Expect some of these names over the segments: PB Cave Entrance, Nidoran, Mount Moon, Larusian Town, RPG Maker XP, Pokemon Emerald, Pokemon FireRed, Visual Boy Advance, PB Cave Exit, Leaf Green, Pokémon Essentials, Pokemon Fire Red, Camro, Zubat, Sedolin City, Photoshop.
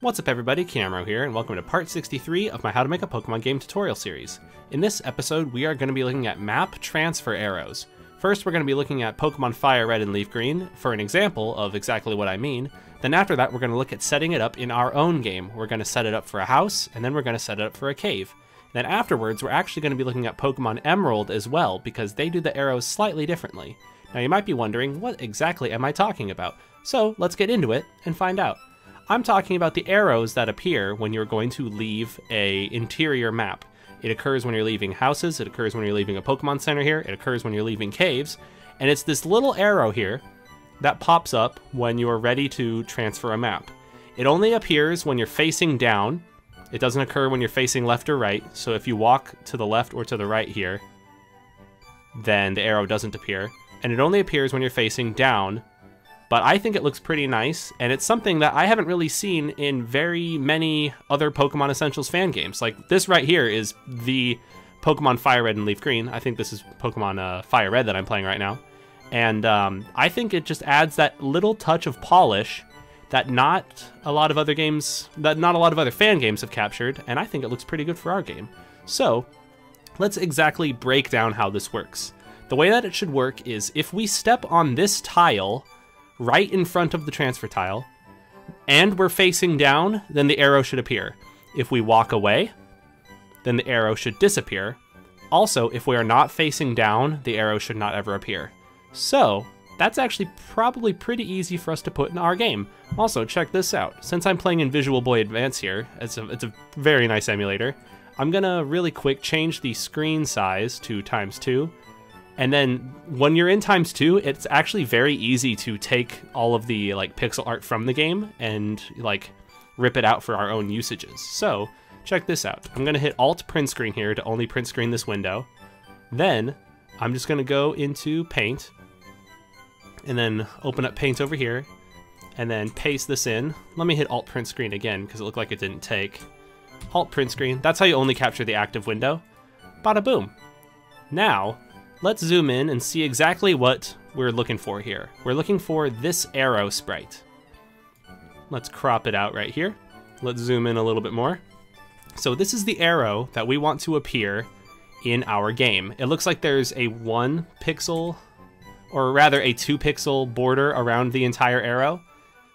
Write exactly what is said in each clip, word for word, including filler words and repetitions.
What's up everybody, Camro here, and welcome to part sixty-three of my How to Make a Pokemon Game tutorial series. In this episode, we are going to be looking at map transfer arrows. First, we're going to be looking at Pokemon Fire Red and Leaf Green for an example of exactly what I mean. Then after that, we're going to look at setting it up in our own game. We're going to set it up for a house, and then we're going to set it up for a cave. Then afterwards, we're actually going to be looking at Pokemon Emerald as well, because they do the arrows slightly differently. Now you might be wondering, what exactly am I talking about? So let's get into it and find out. I'm talking about the arrows that appear when you're going to leave a interior map. It occurs when you're leaving houses, it occurs when you're leaving a Pokemon Center here, it occurs when you're leaving caves, and it's this little arrow here that pops up when you're ready to transfer a map. It only appears when you're facing down. It doesn't occur when you're facing left or right, so if you walk to the left or to the right here, then the arrow doesn't appear, and it only appears when you're facing down. But I think it looks pretty nice, and it's something that I haven't really seen in very many other Pokemon Essentials fan games. Like, this right here is the Pokemon Fire Red and Leaf Green. I think this is Pokemon uh, Fire Red that I'm playing right now. And um, I think it just adds that little touch of polish that not a lot of other games, that not a lot of other fan games have captured, and I think it looks pretty good for our game. So, let's exactly break down how this works. The way that it should work is if we step on this tile right in front of the transfer tile, and we're facing down, then the arrow should appear. If we walk away, then the arrow should disappear. Also, if we are not facing down, the arrow should not ever appear. So, that's actually probably pretty easy for us to put in our game. Also, check this out. Since I'm playing in Visual Boy Advance here, it's a, it's a very nice emulator, I'm gonna really quick change the screen size to times two. And then when you're in times two, it's actually very easy to take all of the like pixel art from the game and like rip it out for our own usages. So check this out. I'm gonna hit Alt print screen here to only print screen this window. Then I'm just gonna go into Paint and then open up Paint over here and then paste this in. Let me hit Alt print screen again because it looked like it didn't take. Alt print screen, that's how you only capture the active window. Bada boom. Now, let's zoom in and see exactly what we're looking for here. We're looking for this arrow sprite. Let's crop it out right here. Let's zoom in a little bit more. So this is the arrow that we want to appear in our game. It looks like there's a one pixel, or rather a two pixel border around the entire arrow.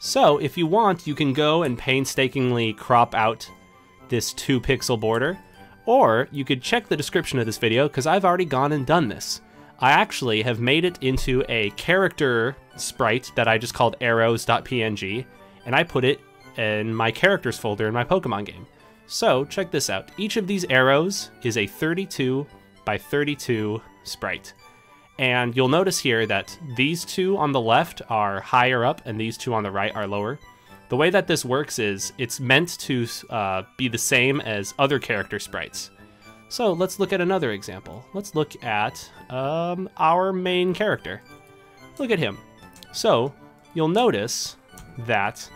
So if you want, you can go and painstakingly crop out this two pixel border. Or you could check the description of this video because I've already gone and done this. I actually have made it into a character sprite that I just called arrows dot P N G, and I put it in my characters folder in my Pokemon game. So check this out. Each of these arrows is a thirty-two by thirty-two sprite. And you'll notice here that these two on the left are higher up and these two on the right are lower. The way that this works is it's meant to uh, be the same as other character sprites. So let's look at another example. Let's look at um, our main character. Look at him. So you'll notice that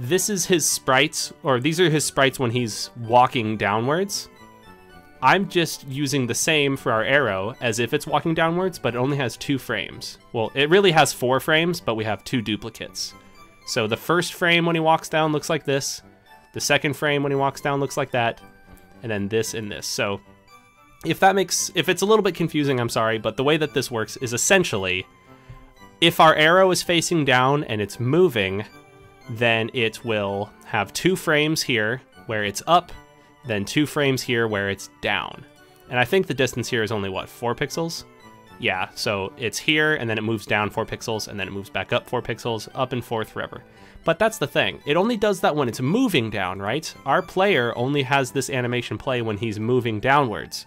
this is his sprites, or these are his sprites when he's walking downwards. I'm just using the same for our arrow as if it's walking downwards, but it only has two frames. Well, it really has four frames, but we have two duplicates. So the first frame when he walks down looks like this, the second frame when he walks down looks like that, and then this and this. So if that makes, if it's a little bit confusing, I'm sorry, but the way that this works is essentially, if our arrow is facing down and it's moving, then it will have two frames here where it's up, then two frames here where it's down. And I think the distance here is only, what, four pixels? Yeah, so it's here, and then it moves down four pixels, and then it moves back up four pixels, up and forth forever. But that's the thing. It only does that when it's moving down, right? Our player only has this animation play when he's moving downwards,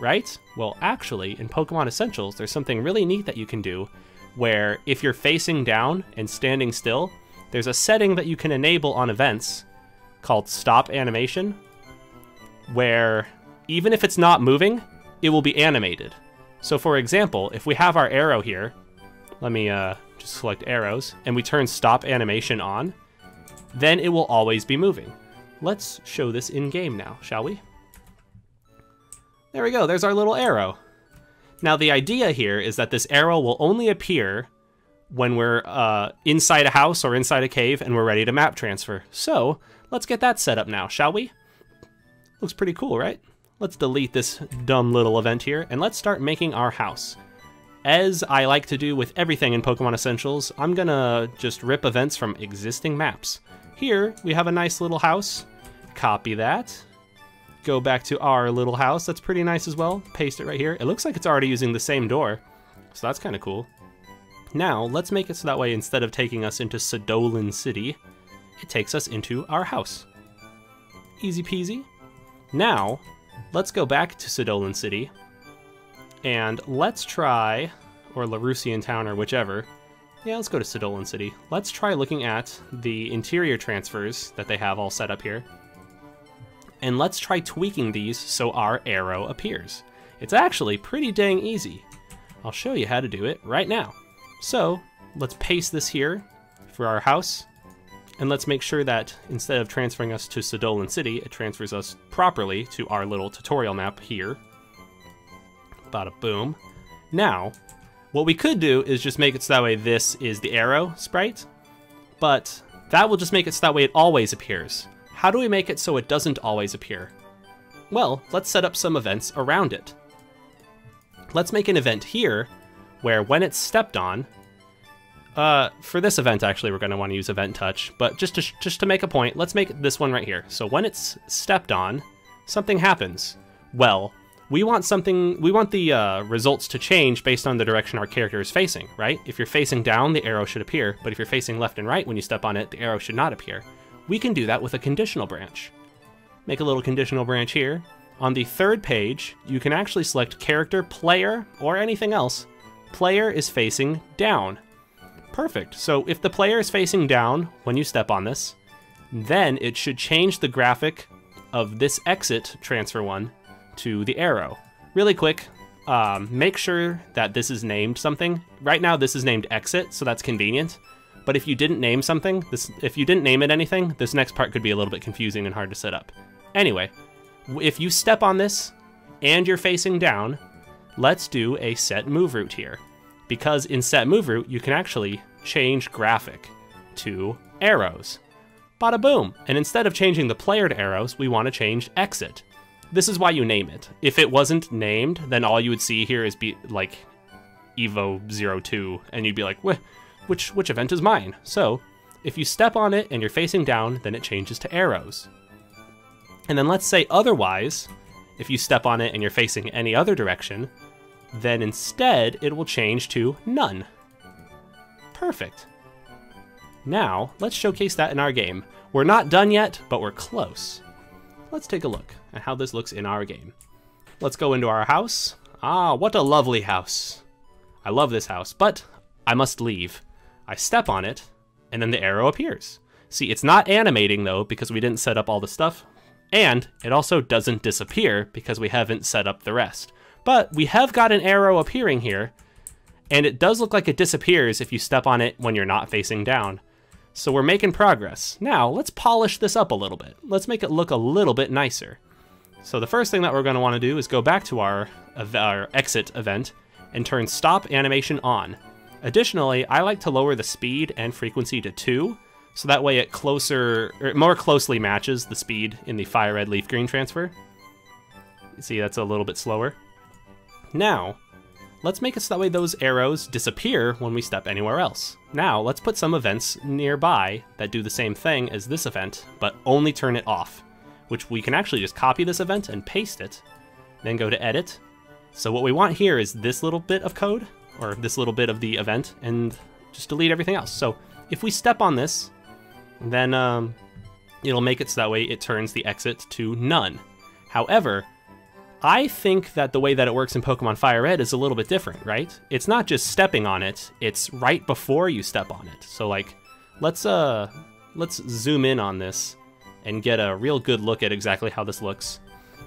right? Well, actually, in Pokemon Essentials, there's something really neat that you can do where if you're facing down and standing still, there's a setting that you can enable on events called Stop Animation, where even if it's not moving, it will be animated. So for example, if we have our arrow here, let me uh, just select arrows, and we turn stop animation on, then it will always be moving. Let's show this in game now, shall we? There we go, there's our little arrow. Now the idea here is that this arrow will only appear when we're uh, inside a house or inside a cave and we're ready to map transfer. So let's get that set up now, shall we? Looks pretty cool, right? Let's delete this dumb little event here and let's start making our house. As I like to do with everything in Pokemon Essentials, I'm gonna just rip events from existing maps. Here we have a nice little house. Copy that. Go back to our little house. That's pretty nice as well. Paste it right here. It looks like it's already using the same door, so that's kind of cool. Now let's make it so that way instead of taking us into Sedolin City, it takes us into our house. Easy peasy. Now let's go back to Sedolin City and let's try, or Larusian Town or whichever. Yeah, let's go to Sedolin City. Let's try looking at the interior transfers that they have all set up here. And let's try tweaking these so our arrow appears. It's actually pretty dang easy. I'll show you how to do it right now. So let's paste this here for our house. And let's make sure that instead of transferring us to Sedolin City, it transfers us properly to our little tutorial map here. Bada boom. Now, what we could do is just make it so that way this is the arrow sprite, but that will just make it so that way it always appears. How do we make it so it doesn't always appear? Well, let's set up some events around it. Let's make an event here where when it's stepped on, Uh, for this event, actually, we're going to want to use Event Touch, but just to, sh just to make a point, let's make this one right here. So when it's stepped on, something happens. Well, we want something, we want the uh, results to change based on the direction our character is facing, right? If you're facing down, the arrow should appear, but if you're facing left and right when you step on it, the arrow should not appear. We can do that with a conditional branch. Make a little conditional branch here. On the third page, you can actually select character, player, or anything else. Player is facing down. Perfect. So if the player is facing down when you step on this, then it should change the graphic of this exit transfer one to the arrow. Really quick, um, make sure that this is named something. Right now this is named exit, so that's convenient. But if you didn't name something, this if you didn't name it anything, this next part could be a little bit confusing and hard to set up. Anyway, if you step on this and you're facing down, let's do a set move route here. Because in set move route, you can actually change graphic to arrows. Bada boom. And instead of changing the player to arrows, we want to change exit. This is why you name it. If it wasn't named, then all you would see here is be like Evo zero two, and you'd be like, which, which event is mine? So if you step on it and you're facing down, then it changes to arrows. And then let's say otherwise, if you step on it and you're facing any other direction, then instead it will change to none. Perfect. Now let's showcase that in our game. We're not done yet, but we're close. Let's take a look at how this looks in our game. Let's go into our house. Ah, what a lovely house. I love this house, but I must leave. I step on it, and then the arrow appears. See, it's not animating though, because we didn't set up all the stuff, and it also doesn't disappear because we haven't set up the rest. But we have got an arrow appearing here, and it does look like it disappears if you step on it when you're not facing down. So we're making progress. Now let's polish this up a little bit. Let's make it look a little bit nicer. So the first thing that we're going to want to do is go back to our, our exit event and turn stop animation on. Additionally, I like to lower the speed and frequency to two, so that way it closer, or it more closely matches the speed in the Fire Red Leaf Green transfer. See, that's a little bit slower. Now, let's make it so that way those arrows disappear when we step anywhere else. Now, let's put some events nearby that do the same thing as this event, but only turn it off, which we can actually just copy this event and paste it, then go to edit. So what we want here is this little bit of code, or this little bit of the event, and just delete everything else. So if we step on this, then um, it'll make it so that way it turns the exit to none. However, I think that the way that it works in Pokemon Fire Red is a little bit different, right? It's not just stepping on it, it's right before you step on it. So like, let's uh, let's zoom in on this and get a real good look at exactly how this looks.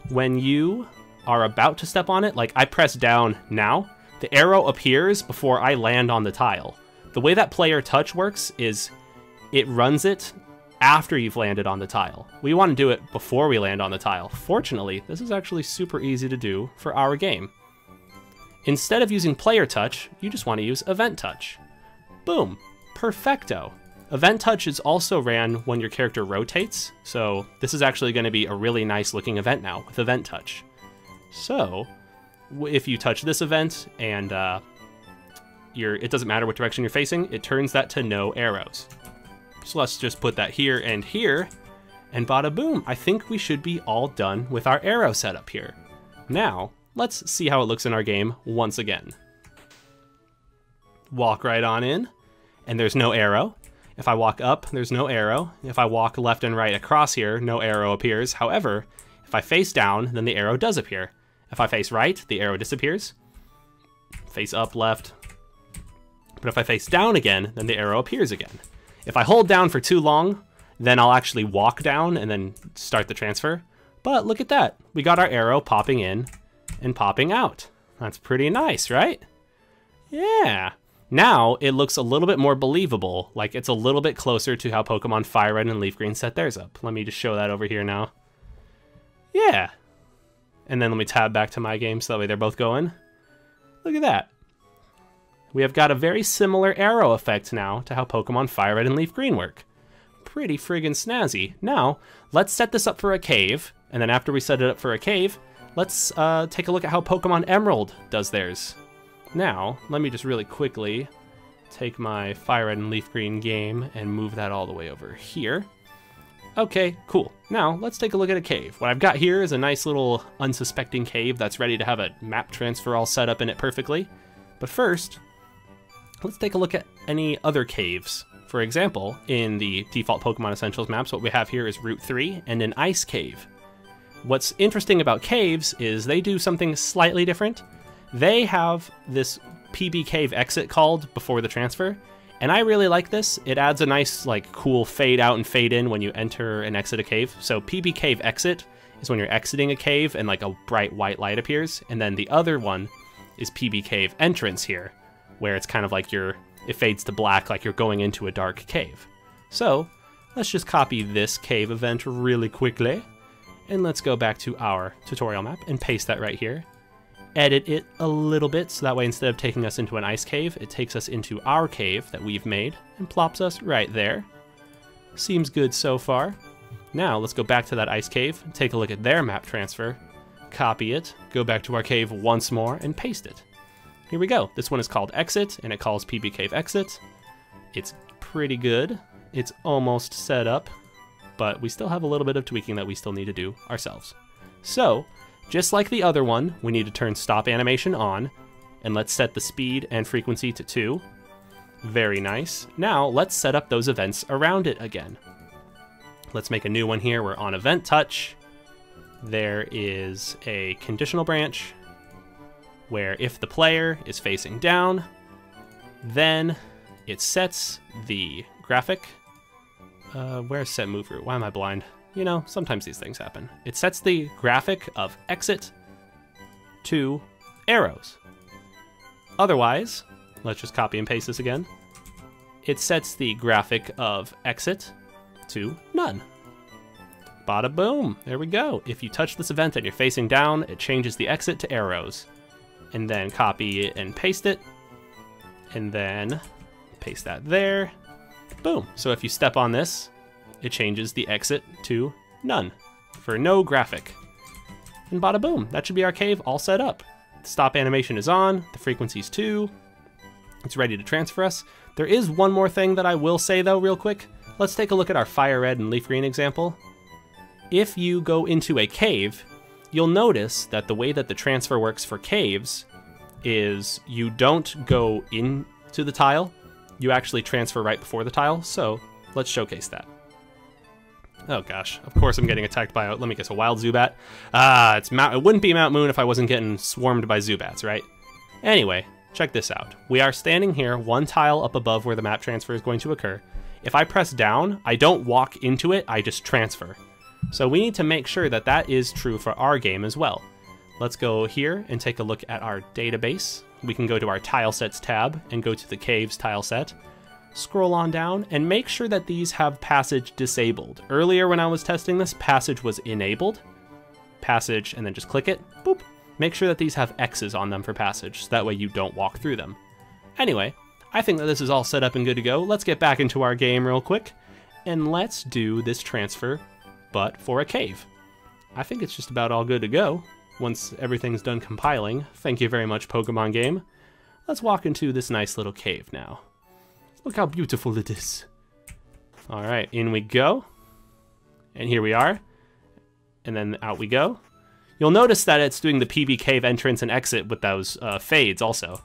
When you are about to step on it, like I press down now, the arrow appears before I land on the tile. The way that player touch works is it runs it after you've landed on the tile. We want to do it before we land on the tile. Fortunately, this is actually super easy to do for our game. Instead of using player touch, you just want to use event touch. Boom. Perfecto. Event Touch is also ran when your character rotates, so this is actually going to be a really nice looking event now with Event Touch. So if you touch this event and uh, you're, it doesn't matter what direction you're facing, it turns that to no arrows. So let's just put that here and here, and bada boom, I think we should be all done with our arrow setup here. Now, let's see how it looks in our game once again. Walk right on in, and there's no arrow. If I walk up, there's no arrow. If I walk left and right across here, no arrow appears. However, if I face down, then the arrow does appear. If I face right, the arrow disappears. Face up, left. But if I face down again, then the arrow appears again. If I hold down for too long, then I'll actually walk down and then start the transfer. But look at that. We got our arrow popping in and popping out. That's pretty nice, right? Yeah. Now it looks a little bit more believable. Like it's a little bit closer to how Pokemon Fire Red and Leaf Green set theirs up. Let me just show that over here now. Yeah. And then let me tab back to my game so that way they're both going. Look at that. We have got a very similar arrow effect now to how Pokemon Fire Red and Leaf Green work. Pretty friggin' snazzy. Now, let's set this up for a cave, and then after we set it up for a cave, let's uh, take a look at how Pokemon Emerald does theirs. Now, let me just really quickly take my Fire Red and Leaf Green game and move that all the way over here. Okay, cool. Now, let's take a look at a cave. What I've got here is a nice little unsuspecting cave that's ready to have a map transfer all set up in it perfectly. But first, let's take a look at any other caves. For example, in the default Pokemon Essentials maps, what we have here is Route three and an ice cave. What's interesting about caves is they do something slightly different. They have this P B Cave Exit called before the transfer, and I really like this. It adds a nice, like, cool fade out and fade in when you enter and exit a cave. So P B Cave Exit is when you're exiting a cave and, like, a bright white light appears, and then the other one is P B Cave Entrance here, where it's kind of like you're, it fades to black like you're going into a dark cave. So let's just copy this cave event really quickly, and let's go back to our tutorial map and paste that right here. Edit it a little bit, so that way instead of taking us into an ice cave, it takes us into our cave that we've made and plops us right there. Seems good so far. Now let's go back to that ice cave, take a look at their map transfer, copy it, go back to our cave once more, and paste it. Here we go. This one is called Exit, and it calls P B Cave Exit. It's pretty good. It's almost set up, but we still have a little bit of tweaking that we still need to do ourselves. So, just like the other one, we need to turn stop animation on, and let's set the speed and frequency to two. Very nice. Now, let's set up those events around it again. Let's make a new one here. We're on Event Touch. There is a conditional branch, where if the player is facing down, then it sets the graphic. Uh, where's set move route? Why am I blind? You know, sometimes these things happen. It sets the graphic of exit to arrows. Otherwise, let's just copy and paste this again. It sets the graphic of exit to none. Bada boom, there we go. If you touch this event and you're facing down, it changes the exit to arrows. And then copy it and paste it, and then paste that there. Boom. So if you step on this, it changes the exit to none for no graphic. And bada boom, that should be our cave all set up. The stop animation is on, the frequency's two, it's ready to transfer us. There is one more thing that I will say though real quick. Let's take a look at our Fire Red and Leaf Green example. If you go into a cave, you'll notice that the way that the transfer works for caves is you don't go into the tile, you actually transfer right before the tile, so let's showcase that. Oh gosh, of course I'm getting attacked by, a, let me guess, a wild Zubat. Ah, it's Mount, it wouldn't be Mount Moon if I wasn't getting swarmed by Zubats, right? Anyway, check this out. We are standing here, one tile up above where the map transfer is going to occur. If I press down, I don't walk into it, I just transfer. So we need to make sure that that is true for our game as well. Let's go here and take a look at our database. We can go to our tile sets tab and go to the caves tile set. Scroll on down and make sure that these have passage disabled. Earlier when I was testing this, passage was enabled. Passage, and then just click it. Boop. Make sure that these have X's on them for passage, so that way you don't walk through them. Anyway, I think that this is all set up and good to go. Let's get back into our game real quick, and let's do this transfer, but for a cave. I think it's just about all good to go once everything's done compiling. Thank you very much, Pokemon game. Let's walk into this nice little cave now. Look how beautiful it is. All right, in we go. And here we are. And then out we go. You'll notice that it's doing the P B Cave Entrance and Exit with those uh, fades also.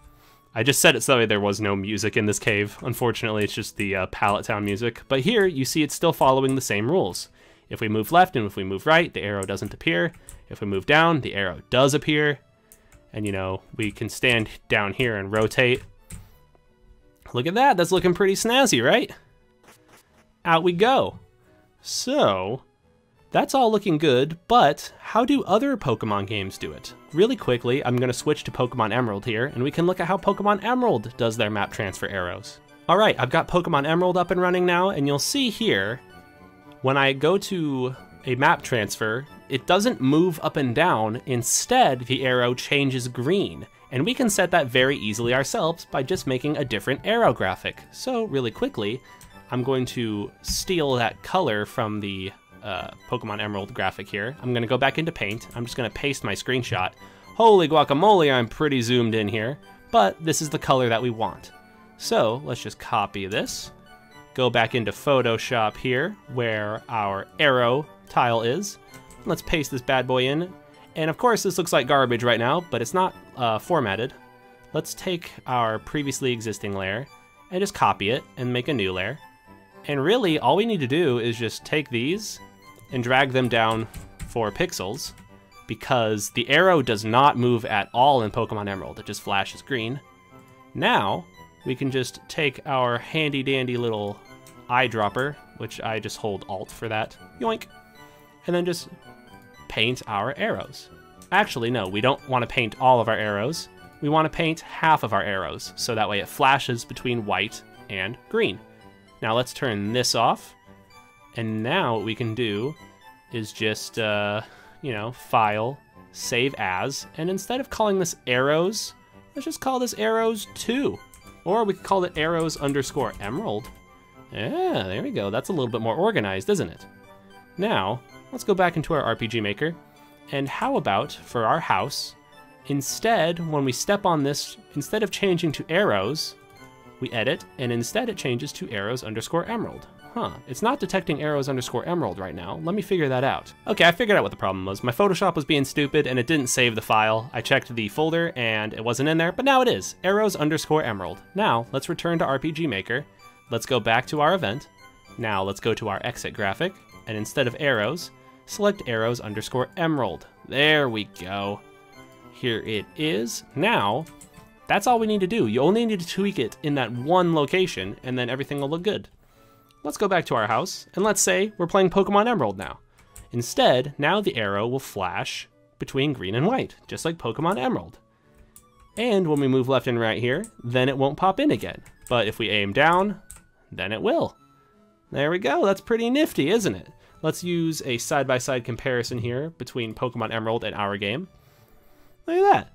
I just said it so there was no music in this cave. Unfortunately, it's just the uh, Pallet Town music. But here, you see it's still following the same rules. If we move left and if we move right, the arrow doesn't appear. If we move down, the arrow does appear. And, you know, we can stand down here and rotate. Look at that. That's looking pretty snazzy, right? Out we go. So, that's all looking good, but how do other Pokemon games do it? Really quickly, I'm going to switch to Pokemon Emerald here, and we can look at how Pokemon Emerald does their map transfer arrows. All right, I've got Pokemon Emerald up and running now, and you'll see here, when I go to a map transfer, it doesn't move up and down. Instead, the arrow changes green, and we can set that very easily ourselves by just making a different arrow graphic. So really quickly, I'm going to steal that color from the uh, Pokemon Emerald graphic here. I'm gonna go back into Paint. I'm just gonna paste my screenshot. Holy guacamole, I'm pretty zoomed in here, but this is the color that we want. So let's just copy this, go back into Photoshop here where our arrow tile is. Let's paste this bad boy in. And of course this looks like garbage right now, but it's not uh, formatted. Let's take our previously existing layer and just copy it and make a new layer. And really, all we need to do is just take these and drag them down four pixels because the arrow does not move at all in Pokemon Emerald. It just flashes green. Now, we can just take our handy-dandy little eyedropper, which I just hold Alt for that, yoink, and then just paint our arrows. Actually, no, we don't want to paint all of our arrows. We want to paint half of our arrows, so that way it flashes between white and green. Now let's turn this off, and now what we can do is just, uh, you know, File, Save As, and instead of calling this Arrows, let's just call this Arrows two, or we could call it Arrows underscore Emerald. Yeah, there we go, that's a little bit more organized, isn't it? Now, let's go back into our R P G Maker, and how about, for our house, instead, when we step on this, instead of changing to Arrows, we edit, and instead it changes to arrows underscore emerald. Huh, it's not detecting arrows underscore emerald right now. Let me figure that out. Okay, I figured out what the problem was. My Photoshop was being stupid and it didn't save the file. I checked the folder and it wasn't in there, but now it is. Arrows underscore emerald. Now, let's return to R P G Maker. Let's go back to our event. Now, let's go to our exit graphic, and instead of arrows, select arrows underscore emerald. There we go. Here it is. Now, that's all we need to do. You only need to tweak it in that one location, and then everything will look good. Let's go back to our house, and let's say we're playing Pokemon Emerald now. Instead, now the arrow will flash between green and white, just like Pokemon Emerald. And when we move left and right here, then it won't pop in again. But if we aim down, then it will. There we go. That's pretty nifty, isn't it? Let's use a side-by-side comparison here between Pokemon Emerald and our game. Look at that.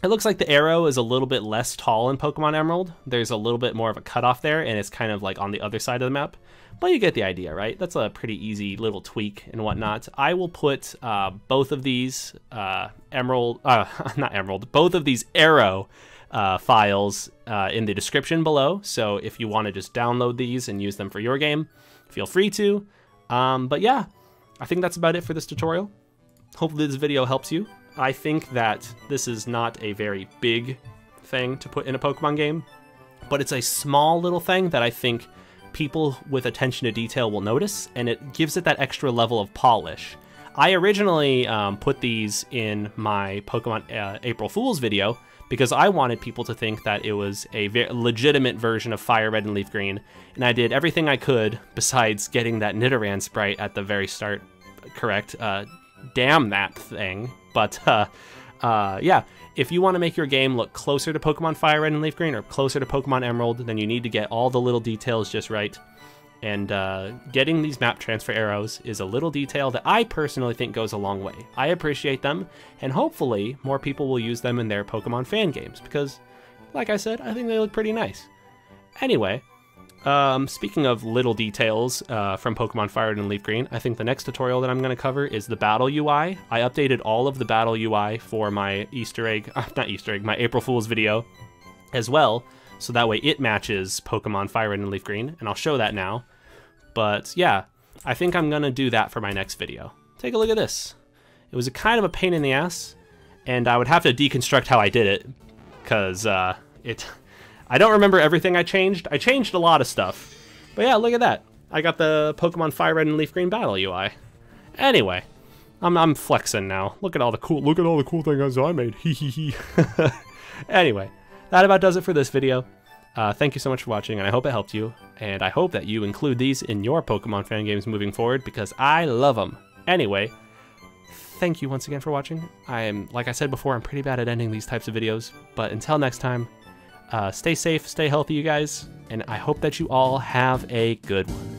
It looks like the arrow is a little bit less tall in Pokemon Emerald. There's a little bit more of a cutoff there, and it's kind of like on the other side of the map. But you get the idea, right? That's a pretty easy little tweak and whatnot. I will put uh, both of these uh, Emerald, uh, not Emerald, both of these arrow uh, files uh, in the description below. So if you want to just download these and use them for your game, feel free to. Um, but yeah, I think that's about it for this tutorial. Hopefully this video helps you. I think that this is not a very big thing to put in a Pokemon game, but it's a small little thing that I think people with attention to detail will notice, and it gives it that extra level of polish. I originally um, put these in my Pokemon uh, April Fool's video because I wanted people to think that it was a ve- legitimate version of Fire Red and Leaf Green, and I did everything I could besides getting that Nidoran sprite at the very start correct. Uh, damn that thing. But uh, uh, yeah, if you want to make your game look closer to Pokemon Fire Red and Leaf Green or closer to Pokemon Emerald, then you need to get all the little details just right. And uh, getting these map transfer arrows is a little detail that I personally think goes a long way. I appreciate them, and hopefully more people will use them in their Pokemon fan games because like I said, I think they look pretty nice. Anyway, um, speaking of little details uh, from Pokemon Fire Red and Leaf Green, I think the next tutorial that I'm going to cover is the battle U I. I updated all of the battle U I for my Easter egg, not Easter egg, my April Fool's video as well, so that way it matches Pokemon Fire Red and Leaf Green, and I'll show that now. But yeah, I think I'm going to do that for my next video. Take a look at this. It was a kind of a pain in the ass, and I would have to deconstruct how I did it, because uh, it, I don't remember everything I changed. I changed a lot of stuff, but yeah, look at that. I got the Pokemon Fire Red and Leaf Green battle U I. Anyway, I'm, I'm flexing now. Look at all the cool, look at all the cool things I made. Hee hee hee. Anyway, that about does it for this video. Uh, thank you so much for watching, and I hope it helped you. And I hope that you include these in your Pokemon fan games moving forward, because I love them. Anyway, thank you once again for watching. I am, like I said before, I'm pretty bad at ending these types of videos. But until next time, uh, stay safe, stay healthy, you guys. And I hope that you all have a good one.